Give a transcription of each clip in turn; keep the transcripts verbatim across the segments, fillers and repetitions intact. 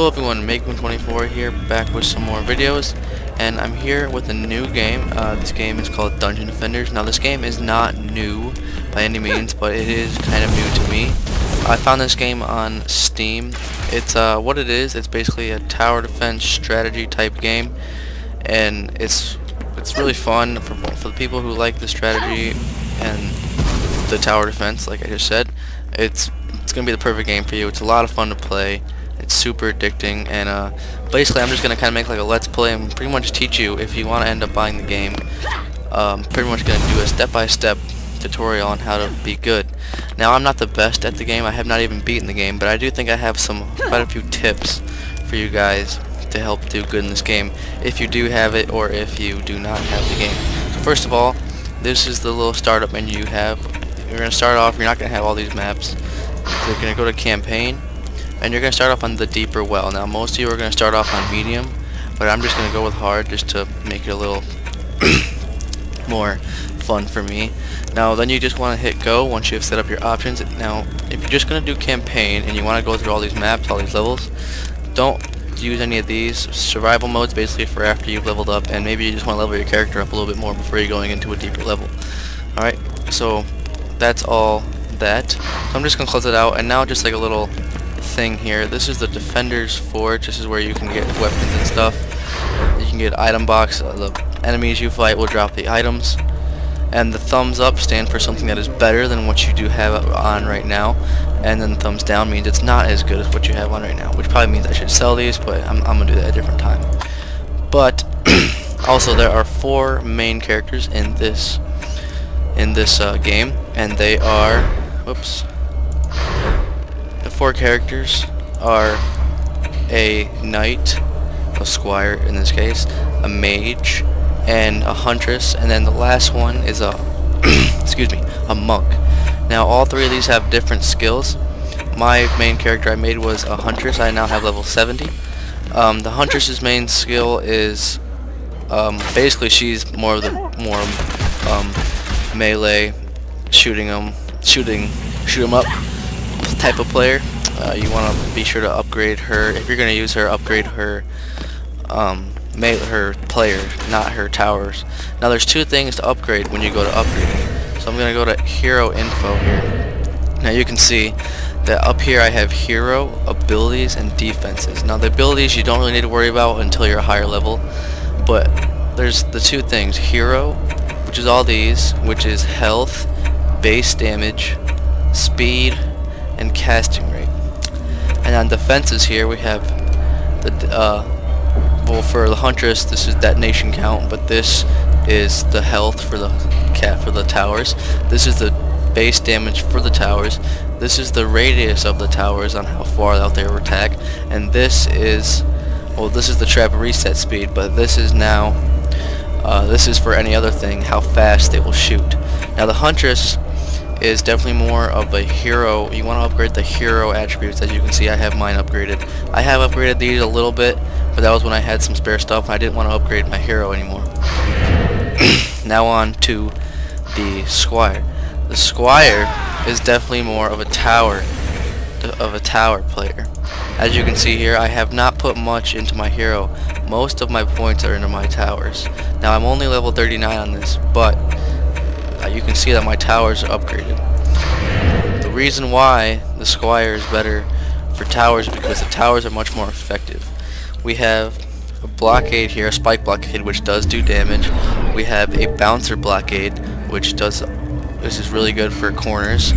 Hello everyone, make boom twenty-four here, back with some more videos, and I'm here with a new game. Uh, this game is called Dungeon Defenders. Now this game is not new by any means, but it is kind of new to me. I found this game on Steam. It's uh, what it is, it's basically a tower defense strategy type game, and it's it's really fun for, for the people who like the strategy and the tower defense, like I just said. It's, it's going to be the perfect game for you. It's a lot of fun to play. It's super addicting, and uh, basically I'm just going to kind of make like a let's play and pretty much teach you if you want to end up buying the game. Um, pretty much going to do a step-by-step tutorial on how to be good. Now I'm not the best at the game, I have not even beaten the game, but I do think I have some quite a few tips for you guys to help do good in this game if you do have it or if you do not have the game. So first of all, this is the little startup menu you have. You're going to start off, you're not going to have all these maps. You're going to go to campaign, and you're going to start off on the deeper well. Now most of you are going to start off on medium, but I'm just going to go with hard just to make it a little more fun for me. Now then you just want to hit go once you've set up your options. Now if you're just going to do campaign and you want to go through all these maps, all these levels, don't use any of these. Survival mode's basically for after you've leveled up, and maybe you just want to level your character up a little bit more before you're going into a deeper level. Alright, so that's all that. So I'm just going to close it out, and now just like a little thing here. This is the Defenders Forge. This is where you can get weapons and stuff. You can get item box. Uh, the enemies you fight will drop the items. And the thumbs up stand for something that is better than what you do have on right now. And then thumbs down means it's not as good as what you have on right now, which probably means I should sell these, but I'm, I'm going to do that at a different time. But also there are four main characters in this in this uh, game, and they are, whoops, four characters are a knight, a squire in this case, a mage, and a huntress, and then the last one is a excuse me, a monk. Now all three of these have different skills. My main character I made was a huntress. I now have level seventy. Um, the huntress's main skill is um, basically she's more of the more um, melee, shooting them, shooting, shoot them up type of player. Uh, you want to be sure to upgrade her. If you're going to use her, upgrade her um, her player, not her towers. Now there's two things to upgrade when you go to upgrade. So I'm going to go to hero info here. Now you can see that up here I have hero, abilities, and defenses. Now the abilities you don't really need to worry about until you're a higher level, but there's the two things. Hero, which is all these, which is health, base damage, speed, and casting rate. And on defenses here we have the uh, well, for the huntress this is detonation count, but this is the health for the cat for the towers. This is the base damage for the towers. This is the radius of the towers on how far out they attack, and this is well this is the trap reset speed, but this is now uh, this is for any other thing, how fast they will shoot. Now the huntress is definitely more of a hero. You want to upgrade the hero attributes. As you can see, I have mine upgraded. I have upgraded these a little bit, but that was when I had some spare stuff and I didn't want to upgrade my hero anymore. Now on to the squire. The squire is definitely more of a tower of a tower player. As you can see here, I have not put much into my hero. Most of my points are into my towers. Now I'm only level thirty-nine on this, but Uh, you can see that my towers are upgraded. The reason why the squire is better for towers is because the towers are much more effective. We have a blockade here, a spike blockade, which does do damage. We have a bouncer blockade, which does, this is really good for corners.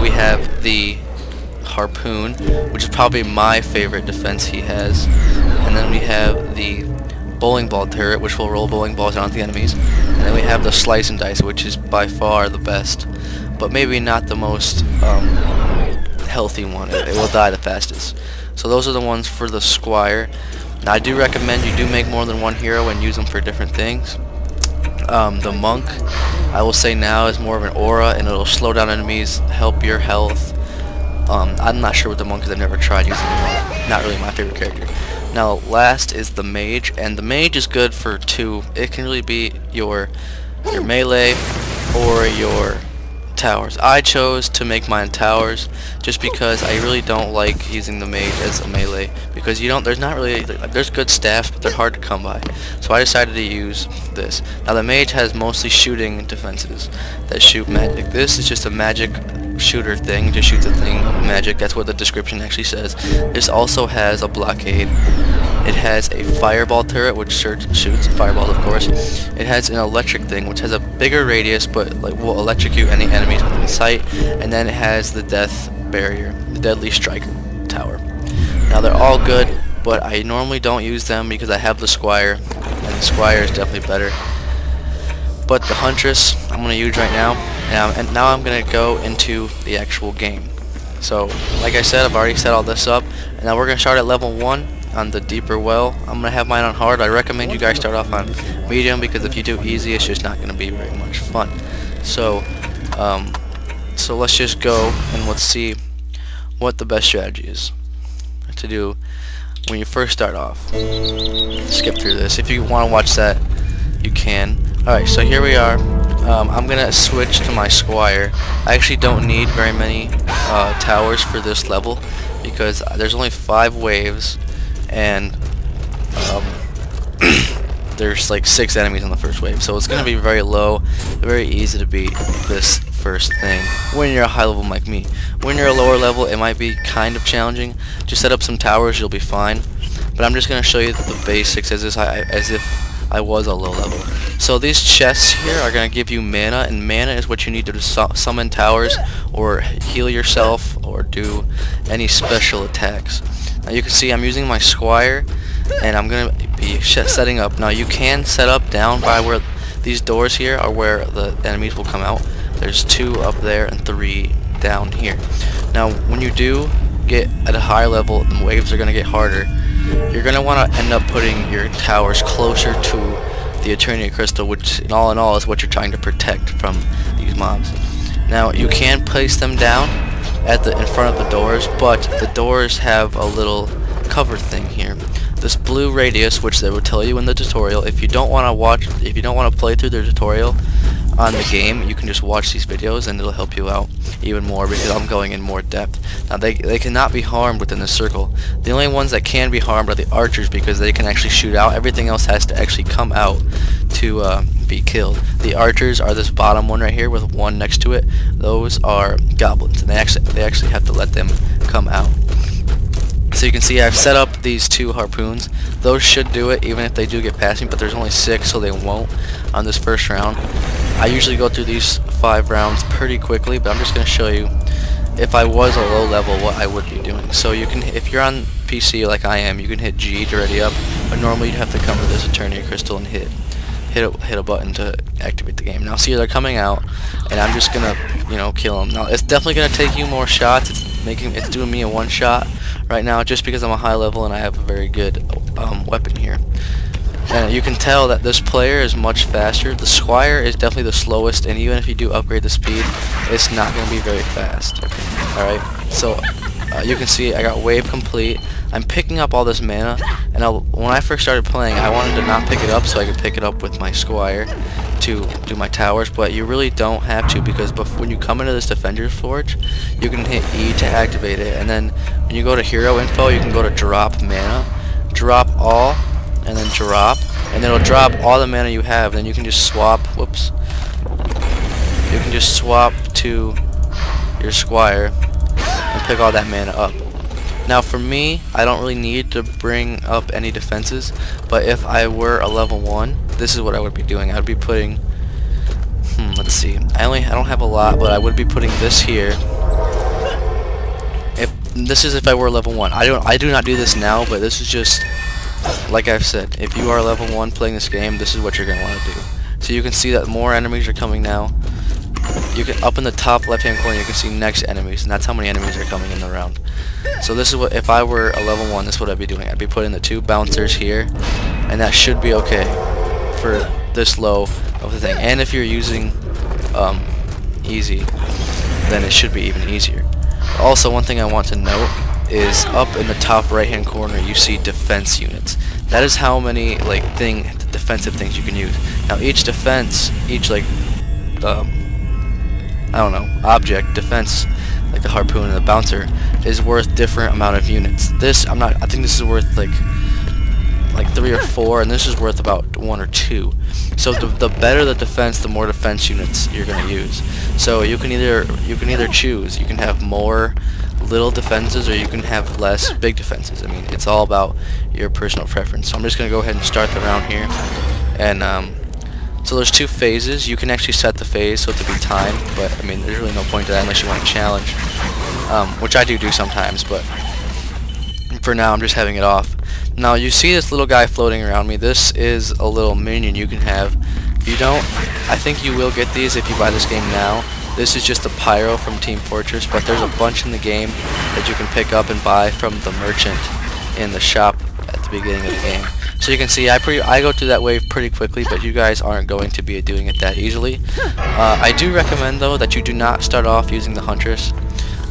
We have the harpoon, which is probably my favorite defense he has. And then we have the bowling ball turret, which will roll bowling balls down at the enemies. And then we have the slice and dice, which is by far the best, but maybe not the most um, healthy one. It, it will die the fastest. So those are the ones for the squire. Now I do recommend you do make more than one hero and use them for different things. Um, the monk, I will say now, is more of an aura, and it'll slow down enemies, help your health. Um, I'm not sure what the monk is. I've never tried using the monk. Not really my favorite character. Now last is the mage, and the mage is good for two. It can really be your your melee or your towers. I chose to make mine towers just because I really don't like using the mage as a melee, because you don't, there's not really, there's good staff but they're hard to come by, so I decided to use this. Now the mage has mostly shooting defenses that shoot magic. This is just a magic shooter thing, just shoots a thing of magic. That's what the description actually says. This also has a blockade. It has a fireball turret, which shoots fireballs, of course. It has an electric thing, which has a bigger radius, but like will electrocute any enemies within sight. And then it has the death barrier, the deadly strike tower. Now they're all good, but I normally don't use them because I have the squire, and the squire is definitely better. But the huntress, I'm going to use right now, and, I'm, and now I'm going to go into the actual game. So, like I said, I've already set all this up, and now we're going to start at level one. On the deeper well, I'm gonna have mine on hard. I recommend you guys start off on medium, because if you do easy it's just not gonna be very much fun. So um, so let's just go and let's see what the best strategy is to do when you first start off. Skip through this if you want to watch that, you can. Alright, so here we are. Um, I'm gonna switch to my squire. I actually don't need very many uh, towers for this level because there's only five waves and um, there's like six enemies on the first wave, so it's gonna be very low, very easy to beat this first thing when you're a high level like me. When you're a lower level it might be kind of challenging. Just set up some towers, you'll be fine, but I'm just gonna show you the basics as if I, as if I was a low level. So these chests here are gonna give you mana, and mana is what you need to su summon towers or heal yourself or do any special attacks. Now you can see I'm using my squire, and I'm gonna be sh setting up. Now you can set up down by where these doors here are, where the enemies will come out. There's two up there and three down here. Now when you do get at a higher level, the waves are gonna get harder. You're gonna want to end up putting your towers closer to the Eternia Crystal, which in all in all is what you're trying to protect from these mobs. Now you can place them down at the in front of the doors, but the doors have a little cover thing here. This blue radius, which they will tell you in the tutorial. If you don't want to watch, if you don't want to play through their tutorial on the game, you can just watch these videos and it'll help you out even more, because I'm going in more depth. Now they they cannot be harmed within the circle. The only ones that can be harmed are the archers, because they can actually shoot out. Everything else has to actually come out to uh, be killed. The archers are this bottom one right here with one next to it. Those are goblins, and they actually they actually have to let them come out. So you can see I've set up these two harpoons. Those should do it even if they do get past me, but there's only six, so they won't on this first round. I usually go through these five rounds pretty quickly, but I'm just going to show you if I was a low level what I would be doing. So you can, if you're on P C like I am, you can hit G to ready up, but normally you'd have to come to this Eternia Crystal and hit hit a, hit a button to activate the game. Now see, they're coming out, and I'm just going to, you know, kill them. Now it's definitely going to take you more shots. It's making, it's doing me a one shot right now just because I'm a high level and I have a very good um, weapon here. And you can tell that this player is much faster. The squire is definitely the slowest, and even if you do upgrade the speed, it's not going to be very fast. Alright, so uh, you can see I got wave complete. I'm picking up all this mana, and I'll, when I first started playing, I wanted to not pick it up so I could pick it up with my squire to do my towers, but you really don't have to, because before, when you come into this Defenders Forge, you can hit E to activate it, and then when you go to hero info, you can go to drop mana, drop all, and then drop, and it'll drop all the mana you have. Then you can just swap, whoops, you can just swap to your squire and pick all that mana up. Now for me, I don't really need to bring up any defenses, but if I were a level one, this is what I would be doing. I would be putting, hmm, let's see, I only, I don't have a lot, but I would be putting this here. If this is if I were level one. I don't, I do not do this now, but this is just, like I've said, if you are level one playing this game, this is what you're going to want to do. So you can see that more enemies are coming now. You can, up in the top left hand corner, you can see next enemies, and that's how many enemies are coming in the round. So this is what, if I were a level one, this is what I'd be doing. I'd be putting the two bouncers here, and that should be okay for this low of the thing. And if you're using um, easy, then it should be even easier. Also, one thing I want to note is up in the top right hand corner you see defense units. That is how many like thing defensive things you can use. Now each defense, each like um, I don't know, object, defense, like the harpoon and the bouncer, is worth different amount of units. This, I'm not, I think this is worth like like three or four, and this is worth about one or two. So the, the better the defense, the more defense units you're going to use. So you can either you can either choose. You can have more little defenses, or you can have less big defenses. I mean, it's all about your personal preference. So I'm just going to go ahead and start the round here. And um, so there's two phases. You can actually set the phase so it to be timed, but I mean, there's really no point to that unless you want to challenge, um, which I do do sometimes, but for now I'm just having it off. Now you see this little guy floating around me. This is a little minion you can have. You don't, I think you will get these if you buy this game now. This is just a pyro from Team Fortress, but there's a bunch in the game that you can pick up and buy from the merchant in the shop at the beginning of the game. So you can see I, pre I go through that wave pretty quickly, but you guys aren't going to be doing it that easily. Uh, I do recommend though that you do not start off using the Huntress.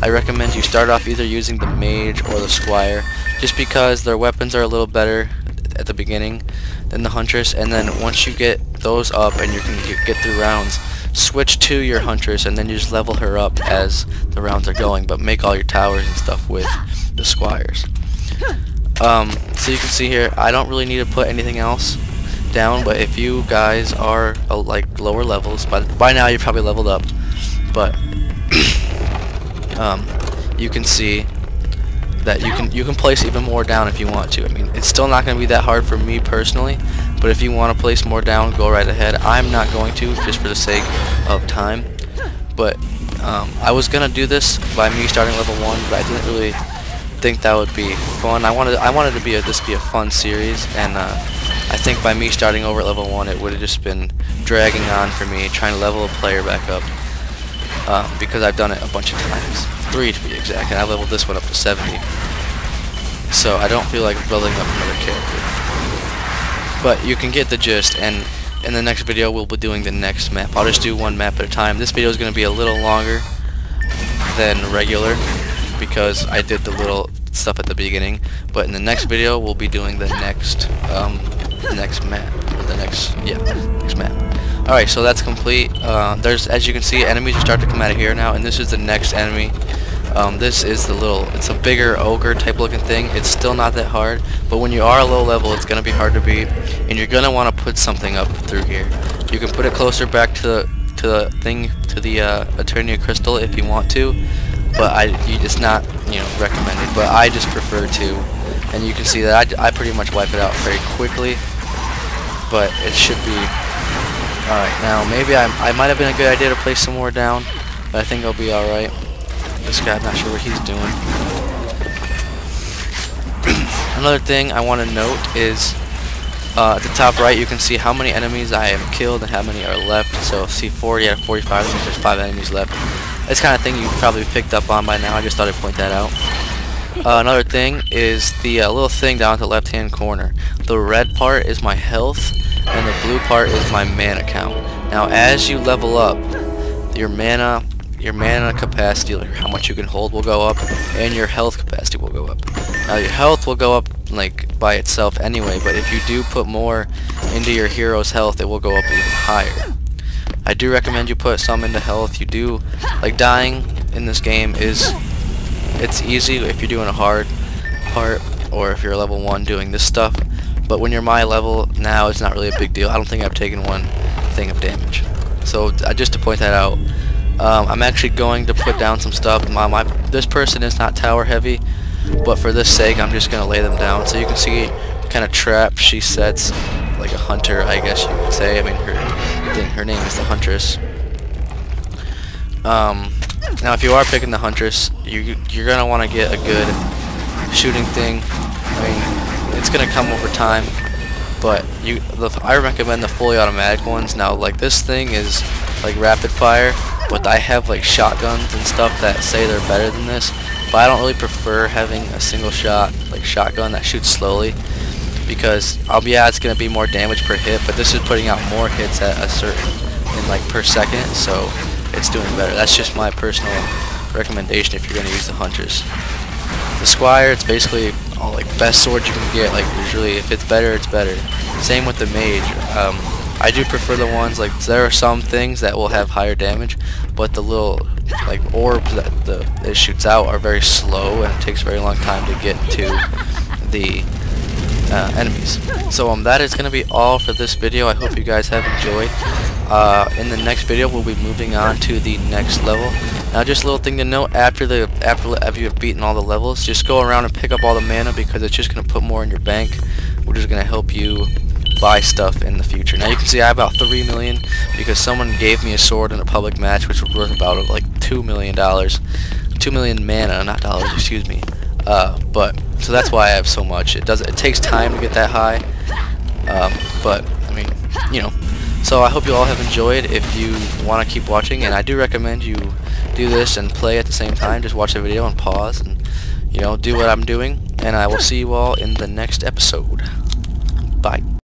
I recommend you start off either using the Mage or the Squire, just because their weapons are a little better at the beginning than the Huntress, and then once you get those up and you can get through rounds, switch to your Huntress and then you just level her up as the rounds are going, but make all your towers and stuff with the Squires. Um, so you can see here, I don't really need to put anything else down, but if you guys are uh, like lower levels, by, by now you're probably leveled up, but um, you can see that you can you can place even more down if you want to. I mean, it's still not going to be that hard for me personally, but if you want to place more down, go right ahead. I'm not going to, just for the sake of time, but um, I was going to do this by me starting level one, but I didn't really think that would be fun. I wanted I wanted to be a, this be a fun series, and uh, I think by me starting over at level one, it would have just been dragging on for me, trying to level a player back up, uh, because I've done it a bunch of times. Three to be exact, and I leveled this one up to seventy. So I don't feel like building up another character. But you can get the gist, and in the next video we'll be doing the next map. I'll just do one map at a time. This video is going to be a little longer than regular because I did the little stuff at the beginning, but in the next video we'll be doing the next um, next map, or the next, yeah, next map. Alright, so that's complete. Uh, there's, as you can see, enemies start to come out of here now, and this is the next enemy. Um, this is the little, it's a bigger ogre type looking thing. It's still not that hard, but when you are low level, it's going to be hard to beat, and you're going to want to put something up through here. You can put it closer back to the, to the thing, to the uh, Eternia Crystal if you want to, but I, it's not, you know, recommended, but I just prefer to, and you can see that I, I pretty much wipe it out very quickly, but it should be... Alright, now maybe I, I might have been a good idea to place some more down, but I think I'll be alright. This guy, I'm not sure what he's doing. Another thing I want to note is, uh, at the top right you can see how many enemies I have killed and how many are left. So see, forty out of forty-five, there's five enemies left. This kind of thing you probably picked up on by now, I just thought I'd point that out. Uh, another thing is the uh, little thing down at the left hand corner. The red part is my health, and the blue part is my mana count. Now as you level up, your mana your mana capacity, like how much you can hold, will go up, and your health capacity will go up. Now your health will go up like by itself anyway, but if you do put more into your hero's health, it will go up even higher. I do recommend you put some into health. You do, like dying in this game is, it's easy if you're doing a hard part, or if you're level one doing this stuff. But when you're my level now, it's not really a big deal. I don't think I've taken one thing of damage. So uh, just to point that out, um, I'm actually going to put down some stuff. My, my, this person is not tower heavy, but for this sake, I'm just going to lay them down. So you can see what kind of trap she sets, like a hunter, I guess you could say. I mean, her thing, her name is the Huntress. Um, now, if you are picking the Huntress, you, you're going to want to get a good shooting thing. I mean, it's gonna come over time, but you the, I recommend the fully automatic ones. Now, like, this thing is like rapid fire, but I have like shotguns and stuff that say they're better than this, but I don't really prefer having a single shot like shotgun that shoots slowly, because I'll, yeah, it's gonna be more damage per hit, but this is putting out more hits at a certain, in like per second, so it's doing better. That's just my personal recommendation if you're gonna use the Hunters. The Squire, it's basically all like best sword you can get. Like, usually if it's better, it's better. Same with the Mage. Um, I do prefer the ones, like, there are some things that will have higher damage, but the little, like, orbs that, the, that it shoots out are very slow, and it takes a very long time to get to the uh, enemies. So um, that is going to be all for this video. I hope you guys have enjoyed. Uh, in the next video, we'll be moving on to the next level. Now, just a little thing to note, after the after, after you have beaten all the levels, just go around and pick up all the mana, because it's just going to put more in your bank, which is going to help you buy stuff in the future. Now, you can see I have about three million, because someone gave me a sword in a public match, which was worth about like two million dollars. two million mana, not dollars, excuse me. Uh, but, so that's why I have so much. It does, it takes time to get that high, um, but, I mean, you know. So I hope you all have enjoyed. If you want to keep watching, and I do recommend you do this and play at the same time, just watch the video and pause and, you know, do what I'm doing, and I will see you all in the next episode. Bye.